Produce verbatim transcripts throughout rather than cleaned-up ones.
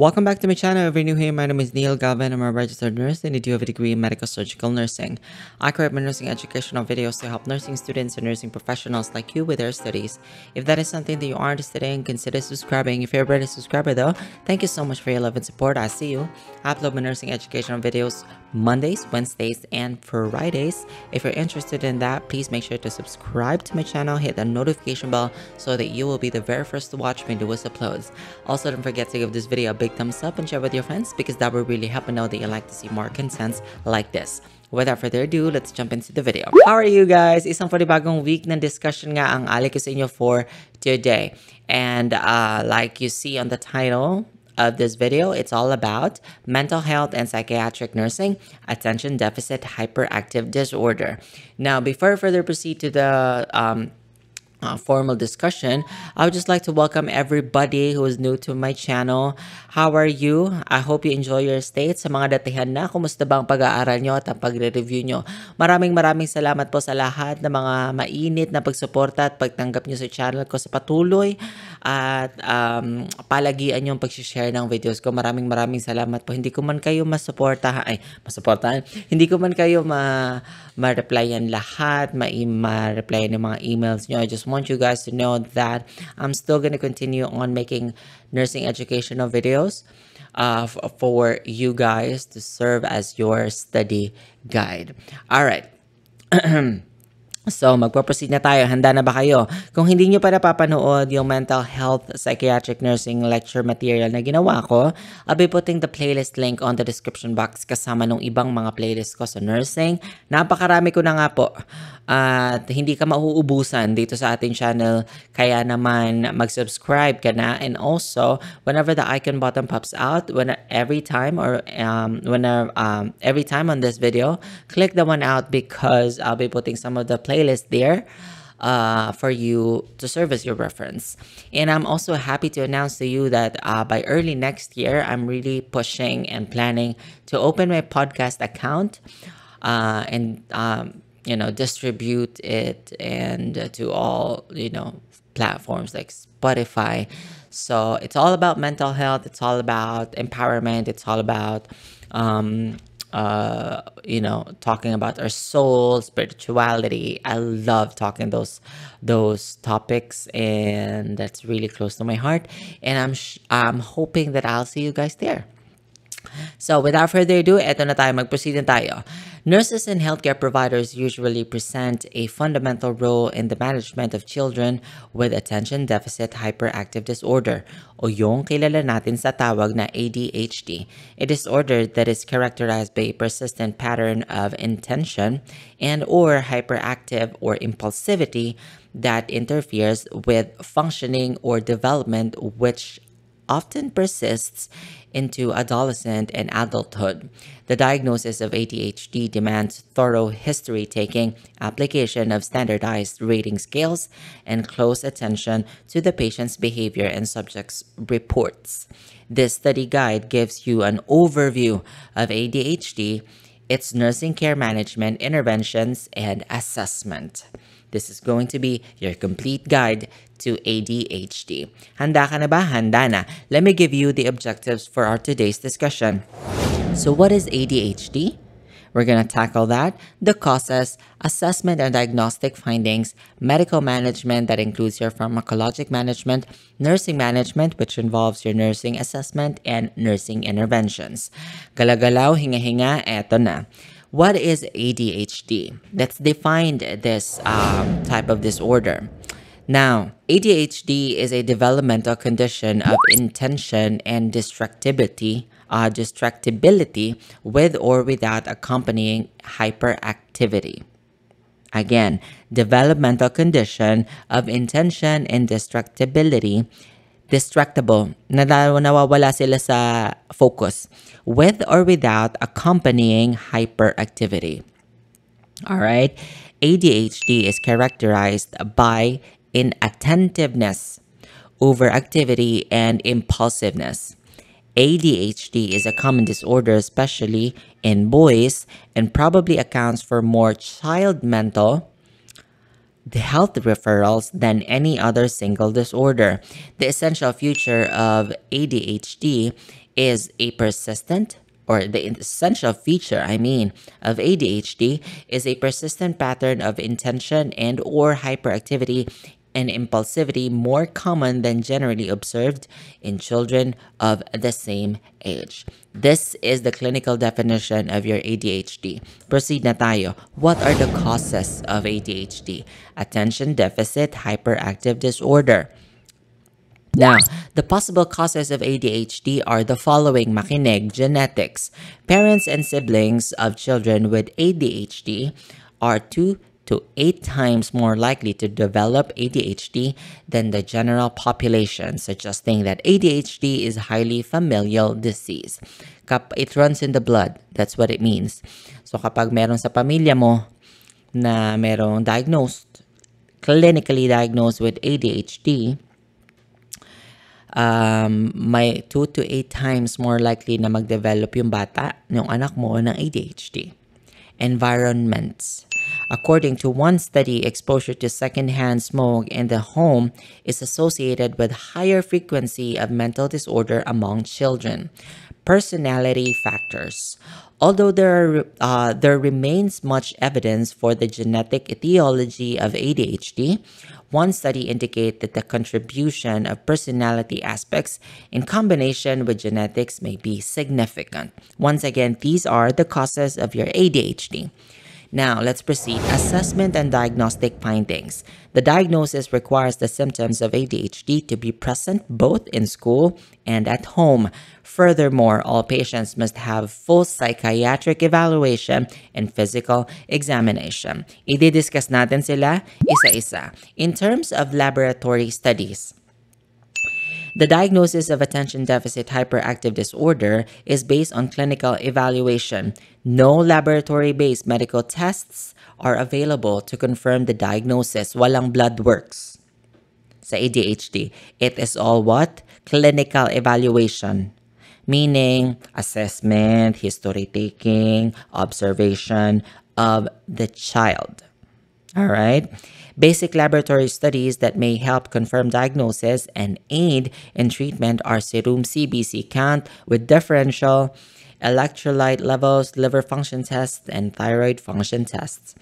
Welcome back to my channel. If you're new here, my name is Neil Galvin. I'm a registered nurse and I do have a degree in medical surgical nursing. I create my nursing educational videos to help nursing students and nursing professionals like you with their studies. If that is something that you are interested in, consider subscribing. If you're already a subscriber though, thank you so much for your love and support. I see you. I upload my nursing educational videos Mondays, Wednesdays, and Fridays. If you're interested in that, please make sure to subscribe to my channel, hit the notification bell so that you will be the very first to watch my newest uploads. Also, don't forget to give this video a big thumbs up and share with your friends because that will really help me know that you like to see more contents like this. Without further ado, let's jump into the video. How are you guys? Isang panibagong week ng discussion nga ang ali ko sa inyo for today. And uh, like you see on the title of this video, it's all about mental health and psychiatric nursing, attention deficit hyperactive disorder. Now, before I further proceed to the um, Uh, formal discussion, I would just like to welcome everybody who is new to my channel. How are you? I hope you enjoy your stay. Sa mga datihan na, kumusta ba ang pag-aaral nyo at ang pagre-review nyo? Maraming maraming salamat po sa lahat ng mga mainit na pagsuporta at pagtanggap nyo sa channel ko sa patuloy at um, palagian yung pag-share ng videos ko. Maraming maraming salamat po. Hindi ko man kayo masuportahan, ay, masuportahan. Hindi ko man kayo ma- ma-replyan lahat, ma-replyan yung mga emails nyo. I just want you guys to know that I'm still going to continue on making nursing educational videos uh, for you guys to serve as your study guide. All right. So, magpo-proceed na tayo. Handa na ba kayo? Kung hindi nyo pa napapanood yung mental health psychiatric nursing lecture material na ginawa ko, I'll be putting the playlist link on the description box kasama nung ibang mga playlist ko sa nursing. Napakarami ko na nga po. At uh, hindi ka mauubusan dito sa ating channel. Kaya naman, mag-subscribe ka na. And also, whenever the icon button pops out, when, every time or um, when, um, every time on this video, click the one out because I'll be putting some of the playlist Playlist there uh, for you to serve as your reference. And I'm also happy to announce to you that uh, by early next year, I'm really pushing and planning to open my podcast account uh, and um, you know, distribute it and uh, to all, you know, platforms like Spotify. So it's all about mental health. It's all about empowerment. It's all about um, Uh, you know, talking about our soul, spirituality. I love talking those those topics, and that's really close to my heart. And I'm sh I'm hoping that I'll see you guys there. So, without further ado, eto na tayo, mag-proceed na tayo. Nurses and healthcare providers usually present a fundamental role in the management of children with attention deficit hyperactive disorder, o yung kilala natin sa tawag na A D H D, a disorder that is characterized by a persistent pattern of intention and or hyperactive or impulsivity that interferes with functioning or development, which often persists into adolescent and adulthood. The diagnosis of A D H D demands thorough history-taking, application of standardized rating scales, and close attention to the patient's behavior and subject's reports. This study guide gives you an overview of A D H D, its nursing care management, interventions, and assessment. This is going to be your complete guide to A D H D. Handa ka na ba? Handa na. Let me give you the objectives for our today's discussion. So what is A D H D? We're going to tackle that, the causes, assessment and diagnostic findings, medical management that includes your pharmacologic management, nursing management which involves your nursing assessment, and nursing interventions. Galagalaw, hinga-hinga, eto na. What is A D H D? Let's define this um, type of disorder. Now, A D H D is a developmental condition of intention and distractibility, uh, distractibility with or without accompanying hyperactivity. Again, developmental condition of intention and distractibility, distractible, nawawala sila sa focus, with or without accompanying hyperactivity. All right, A D H D is characterized by inattentiveness, overactivity, and impulsiveness. A D H D is a common disorder, especially in boys, and probably accounts for more child mental the health referrals than any other single disorder. The essential feature of A D H D is a persistent, or the essential feature, I mean, of A D H D is a persistent pattern of intention and or hyperactivity and impulsivity more common than generally observed in children of the same age. This is the clinical definition of your A D H D. Proceed na tayo. What are the causes of A D H D? Attention Deficit Hyperactive Disorder. Now, the possible causes of A D H D are the following. Makinig, genetics. Parents and siblings of children with A D H D are two to eight times more likely to develop A D H D than the general population, suggesting that A D H D is a highly familial disease. It runs in the blood. That's what it means. So kapag meron sa pamilya mo na merong diagnosed, clinically diagnosed with A D H D, um, may two to eight times more likely na mag-develop yung bata, yung anak mo, ng A D H D. Environments. According to one study, exposure to secondhand smoke in the home is associated with higher frequency of mental disorder among children. Personality factors. Although there, are, uh, there remains much evidence for the genetic etiology of A D H D, one study indicated that the contribution of personality aspects in combination with genetics may be significant. Once again, these are the causes of your A D H D. Now, let's proceed. Assessment and diagnostic findings. The diagnosis requires the symptoms of A D H D to be present both in school and at home. Furthermore, all patients must have full psychiatric evaluation and physical examination. I-discuss natin sila isa-isa. In terms of laboratory studies, the diagnosis of attention deficit hyperactive disorder is based on clinical evaluation. No laboratory-based medical tests are available to confirm the diagnosis. Walang blood works sa A D H D. It is all what? Clinical evaluation. Meaning, assessment, history taking, observation of the child. All right? Basic laboratory studies that may help confirm diagnosis and aid in treatment are serum C B C count with differential, electrolyte levels, liver function tests, and thyroid function tests.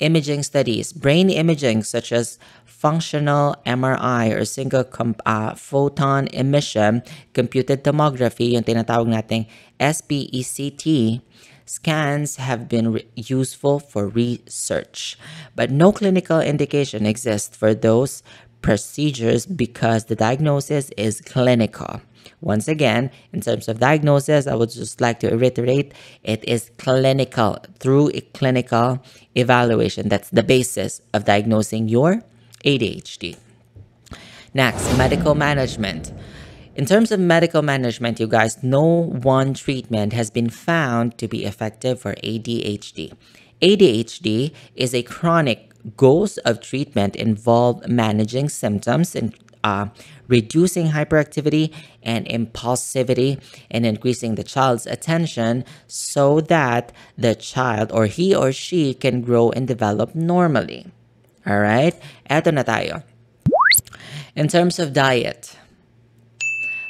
Imaging studies. Brain imaging such as functional M R I or single uh, photon emission, computed tomography, yung tinatawag nating S P E C T, scans have been useful for research, but no clinical indication exists for those procedures because the diagnosis is clinical. Once again, in terms of diagnosis, I would just like to reiterate, it is clinical, through a clinical evaluation. That's the basis of diagnosing your A D H D. Next, medical management. In terms of medical management, you guys, no one treatment has been found to be effective for A D H D. A D H D is a chronic. Goals of treatment involve managing symptoms and uh, reducing hyperactivity and impulsivity and increasing the child's attention so that the child or he or she can grow and develop normally. All right? Eto na tayo. In terms of diet,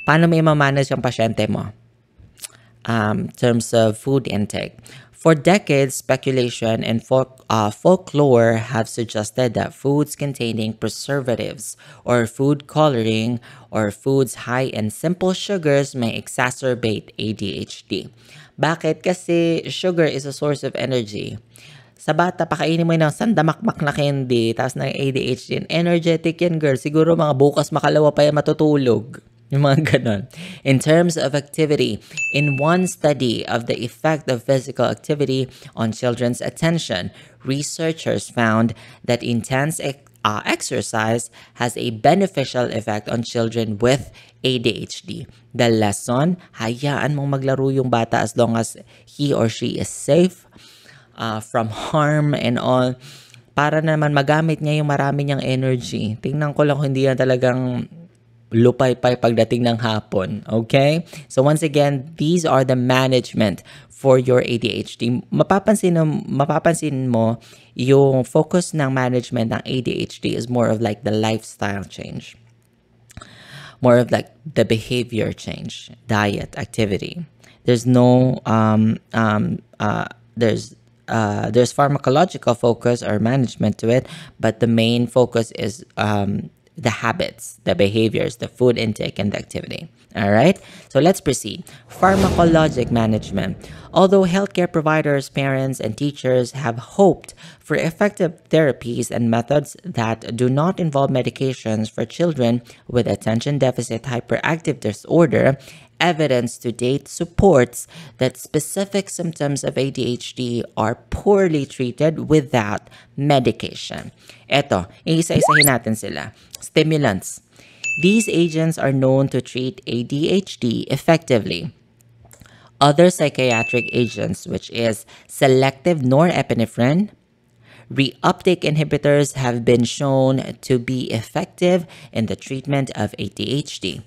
paano may mamanage ang pasyente mo? Um, in terms of food intake. For decades, speculation and folk, uh, folklore have suggested that foods containing preservatives or food coloring or foods high in simple sugars may exacerbate A D H D. Bakit? Kasi sugar is a source of energy. Sa bata, pakainin mo yun ng sandamakmak na candy, tapos ng A D H D. Energetic yan, girl. Siguro mga bukas makalawa pa yan matutulog. In terms of activity, in one study of the effect of physical activity on children's attention, researchers found that intense uh, exercise has a beneficial effect on children with A D H D. The lesson, hayaan mong maglaro yung bata as long as he or she is safe uh, from harm and all, para naman magamit niya yung marami niyang energy. Tingnan ko lang kung hindi yan talagang lupay-pay pagdating ng hapon. Okay? So once again, these are the management for your A D H D. Mapapansin, mapapansin mo yung focus ng management ng A D H D is more of like the lifestyle change. More of like the behavior change, diet, activity. There's no, um, um, uh, there's, uh, there's pharmacological focus or management to it, but the main focus is um, the habits, the behaviors, the food intake, and the activity. All right, so let's proceed. Pharmacologic management. Although healthcare providers, parents, and teachers have hoped for effective therapies and methods that do not involve medications for children with attention deficit hyperactive disorder, evidence to date supports that specific symptoms of A D H D are poorly treated without medication. Eto, isa-isahin natin sila. Stimulants. These agents are known to treat A D H D effectively. Other psychiatric agents, which is selective norepinephrine, reuptake inhibitors, have been shown to be effective in the treatment of A D H D.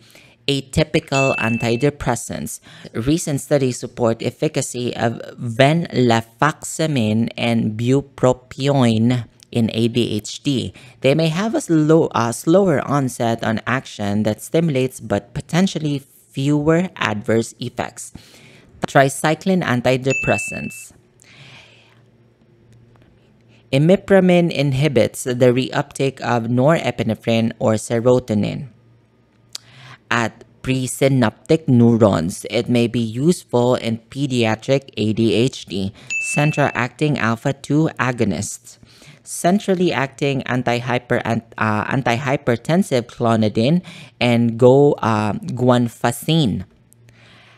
Atypical antidepressants. Recent studies support efficacy of venlafaxine and bupropion in A D H D. They may have a slow, uh, slower onset on action that stimulates but potentially fewer adverse effects. Tricycline antidepressants. Imipramine inhibits the reuptake of norepinephrine or serotonin at presynaptic neurons. It may be useful in pediatric A D H D. Central acting alpha two agonists. Centrally acting anti-hyper, uh, antihypertensive clonidine and go, uh, guanfacine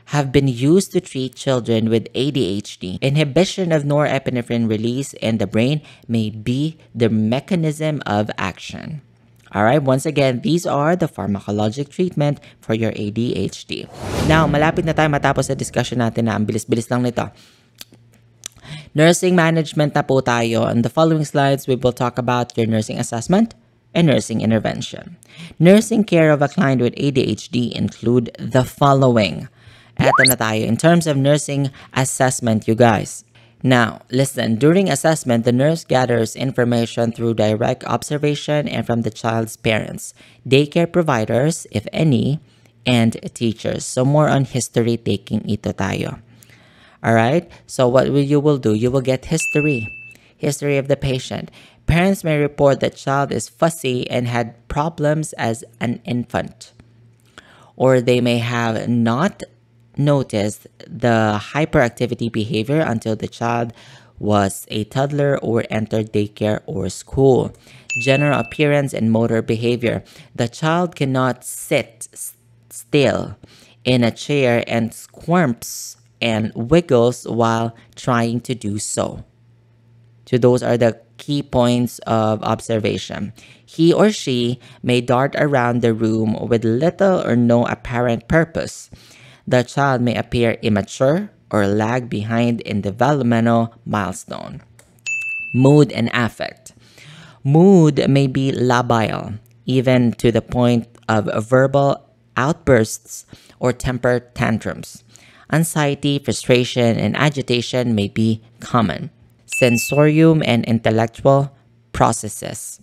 have been used to treat children with A D H D. Inhibition of norepinephrine release in the brain may be the mechanism of action. All right, once again, these are the pharmacologic treatment for your A D H D. Now, malapit na tayo matapos sa discussion natin na ang bilis-bilis lang nito. Nursing management na po tayo. On the following slides, we will talk about your nursing assessment and nursing intervention. Nursing care of a client with A D H D include the following. Eto na tayo. In terms of nursing assessment, you guys. Now, listen, during assessment, the nurse gathers information through direct observation and from the child's parents, daycare providers, if any, and teachers. So more on history taking ito tayo. Alright, so what will you will do? You will get history, history of the patient. Parents may report that child is fussy and had problems as an infant. Or they may have not noticed the hyperactivity behavior until the child was a toddler or entered daycare or school. General appearance and motor behavior. The child cannot sit still in a chair and squirms and wiggles while trying to do so. So those are the key points of observation. He or she may dart around the room with little or no apparent purpose. The child may appear immature or lag behind in developmental milestone. Mood and affect. Mood may be labile, even to the point of verbal outbursts or temper tantrums. Anxiety, frustration, and agitation may be common. Sensorium and intellectual processes.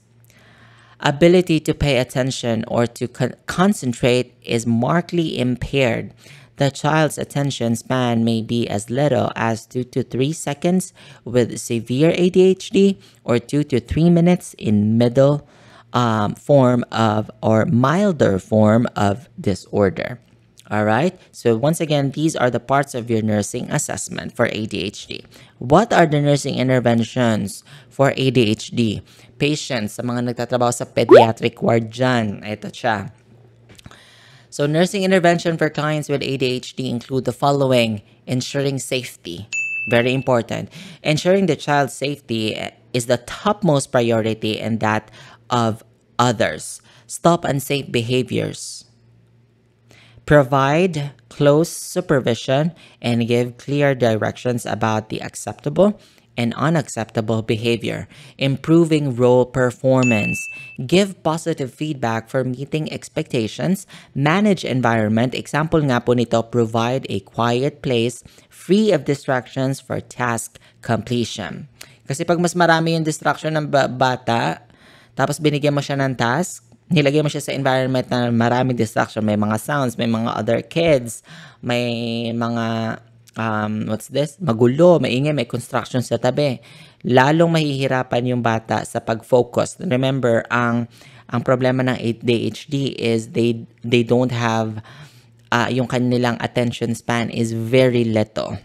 Ability to pay attention or to con- concentrate is markedly impaired. The child's attention span may be as little as two to three seconds with severe A D H D or two to three minutes in middle um, form of or milder form of disorder. All right, so once again, these are the parts of your nursing assessment for A D H D. What are the nursing interventions for A D H D? Patients, sa mga nagtatrabaho sa pediatric ward dyan, ito siya. So, nursing intervention for clients with A D H D include the following. Ensuring safety. Very important. Ensuring the child's safety is the topmost priority and that of others. Stop unsafe behaviors. Provide close supervision and give clear directions about the acceptable and unacceptable behavior, improving role performance, give positive feedback for meeting expectations, manage environment, example nga po nito, provide a quiet place free of distractions for task completion. Kasi pag mas marami yung distraction ng bata, tapos binigyan mo siya ng task, nilagay mo siya sa environment na maraming distraction, may mga sounds, may mga other kids, may mga, um, what's this? Magulo, maingay, may construction sa tabi. Lalong mahihirapan yung bata sa pag-focus. Remember, ang, ang problema ng A D H D is they, they don't have, uh, yung kanilang attention span is very little.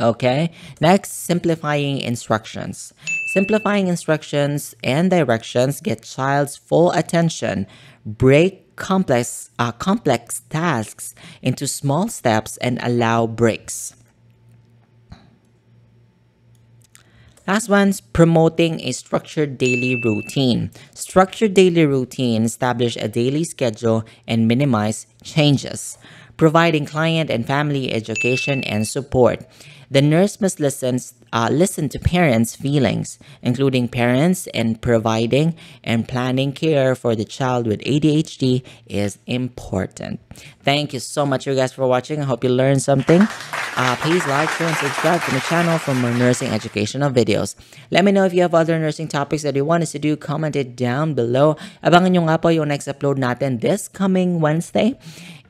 Okay? Next, simplifying instructions. Simplifying instructions and directions get child's full attention. Break complex, uh, complex tasks into small steps and allow breaks. Last one's promoting a structured daily routine. Structured daily routine, establish a daily schedule and minimize changes. Providing client and family education and support. The nurse must listen, uh, listen to parents' feelings, including parents, and providing and planning care for the child with A D H D is important. Thank you so much, you guys, for watching. I hope you learned something. Uh, please like, share, and subscribe to my channel for more nursing educational videos. Let me know if you have other nursing topics that you want us to do. Comment it down below. Abangan nyo nga po yung next upload natin this coming Wednesday.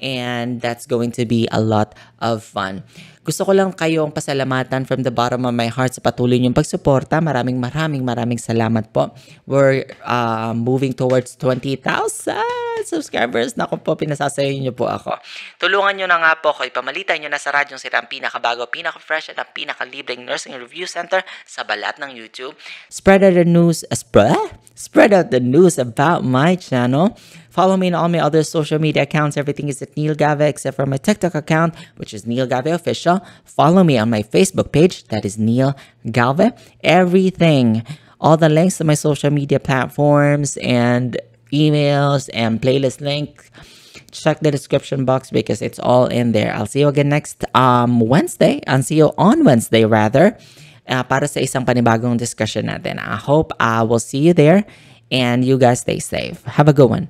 And that's going to be a lot of fun. Gusto ko lang kayong pasalamatan from the bottom of my heart sa patuloy niyong pagsuporta. Maraming maraming maraming salamat po. We're uh, moving towards twenty thousand subscribers. Naku po, pinasasayo niyo po ako. Tulungan niyo na nga po ako. Ipamalitan niyo na sa radyong sila ang pinakabago, pinaka-fresh at ang pinakalibreng nursing review center sa balat ng YouTube. Spread out the news. Uh, spread? Spread out the news about my channel. Follow me on all my other social media accounts. Everything is at Neil Galvin except for my TikTok account, which is Neil Galvin Official. Follow me on my Facebook page, that is Neil Galvin. Everything, all the links to my social media platforms and emails and playlist links, check the description box because it's all in there. I'll see you again next um, Wednesday. I'll see you on Wednesday, rather, uh, para sa isang panibagong discussion natin. I hope I will see you there and you guys stay safe. Have a good one.